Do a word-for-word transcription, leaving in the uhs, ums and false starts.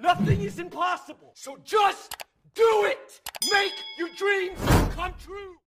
Nothing is impossible. So just do it. Make your dreams come true.